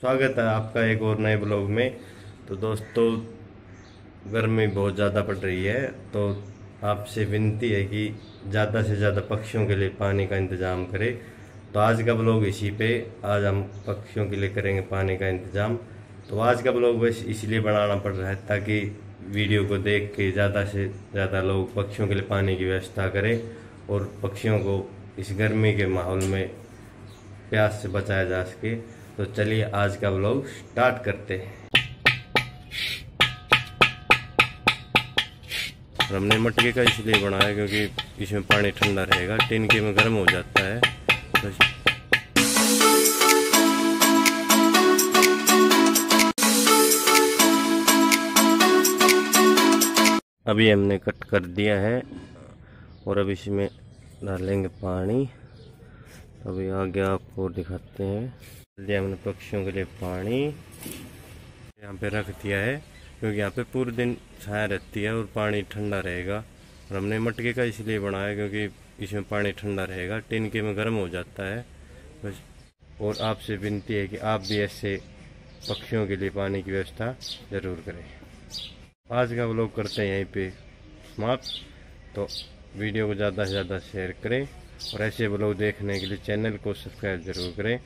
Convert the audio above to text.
स्वागत है आपका एक और नए ब्लॉग में। तो दोस्तों गर्मी बहुत ज़्यादा पड़ रही है, तो आपसे विनती है कि ज़्यादा से ज़्यादा पक्षियों के लिए पानी का इंतज़ाम करें। तो आज का ब्लॉग इसी पे, आज हम पक्षियों के लिए करेंगे पानी का इंतज़ाम। तो आज का ब्लॉग बस इसलिए बनाना पड़ रहा है ताकि वीडियो को देख के ज़्यादा से ज़्यादा लोग पक्षियों के लिए पानी की व्यवस्था करें और पक्षियों को इस गर्मी के माहौल में प्यास से बचाया जा सके। तो चलिए आज का व्लॉग स्टार्ट करते हैं। हमने मटके का इसलिए बनाया क्योंकि इसमें पानी ठंडा रहेगा, टिनके में गर्म हो जाता है। तो अभी हमने कट कर दिया है और अब इसमें डालेंगे पानी। अभी आगे आपको दिखाते हैं। दिया हमने पक्षियों के लिए पानी यहाँ पे रख दिया है क्योंकि यहाँ पे पूरे दिन छाया रहती है और पानी ठंडा रहेगा। और हमने मटके का इसलिए बनाया क्योंकि इसमें पानी ठंडा रहेगा, टिनके में गर्म हो जाता है। बस और आपसे विनती है कि आप भी ऐसे पक्षियों के लिए पानी की व्यवस्था ज़रूर करें। आज का व्लॉग करते हैं यहीं पे समाप्त। तो वीडियो को ज़्यादा से ज़्यादा शेयर करें और ऐसे व्लॉग देखने के लिए चैनल को सब्सक्राइब ज़रूर करें।